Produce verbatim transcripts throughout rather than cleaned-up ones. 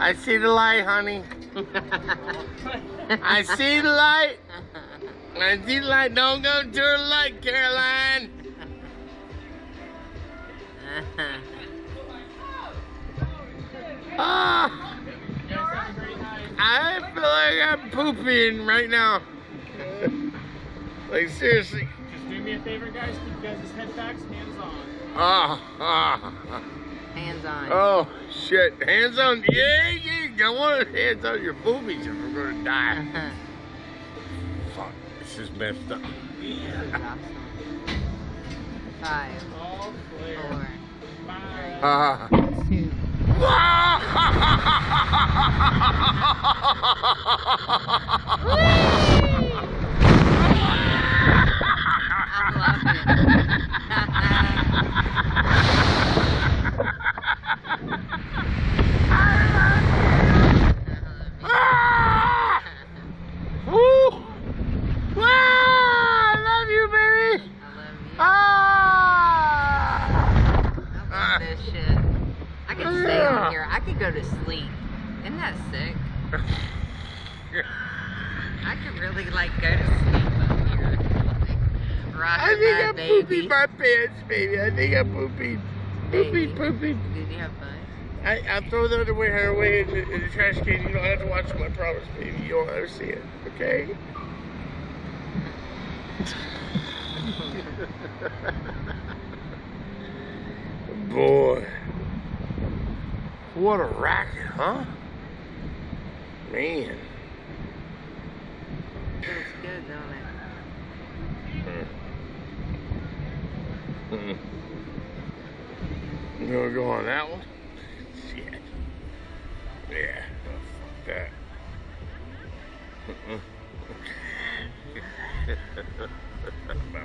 I see the light, honey. I see the light. I see the light. Don't go to the light, Caroline. Oh, I feel like I'm pooping right now. Like, seriously. Just do me a favor, guys. Keep you guys' head back, hands on. Oh, oh. Hands on. Oh, shit. Hands on. Yeah, you don't want hands on your boobies if we're going to die. Fuck. This is messed up. Five. All clear. Four. Five. Uh, two. I could go to sleep. Isn't that sick? I could really like go to sleep up here. Like, rock I think I baby. Pooping my pants, baby. I think I pooping. Pooping, pooping. Did you have fun? I, I'll throw the underwear away in the, in the trash can. You don't have to watch them, I promise, baby. You don't ever see it, okay? Boy. What a racket, huh? Man. Feels good, don't it? You gonna go on that one? Shit. Yeah, fuck that. No.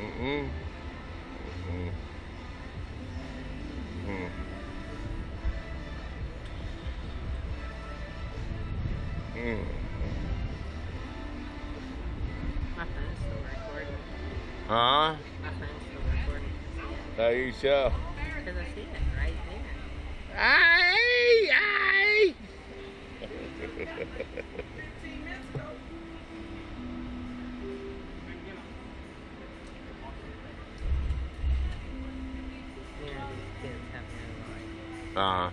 Mm-hmm. Mm-hmm. Mm. My phone's still recording. Huh? My phone's still recording. How you show? Because I see it right there. Aye! Aye! Uh-huh.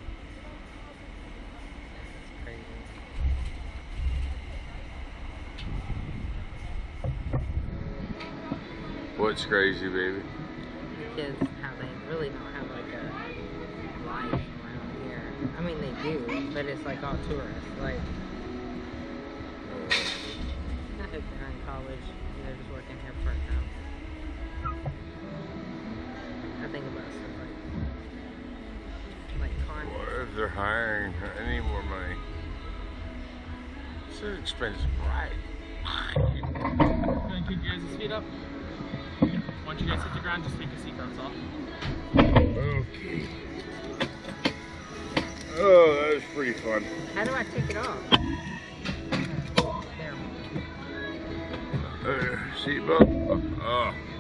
What's crazy, baby? The kids, how they really don't have like a life around here. I mean, they do, but it's like all tourists. Like, I hope they're in college and they're just working here part time. I think about stuff like, like cars. What if they're hiring her? I need more money. It's an expensive ride. Can I keep you guys' feet up? Once you guys hit the ground, just take your seatbelts off. Okay. Oh, that was pretty fun. How do I take it off? There. Uh, seatbelt? Oh.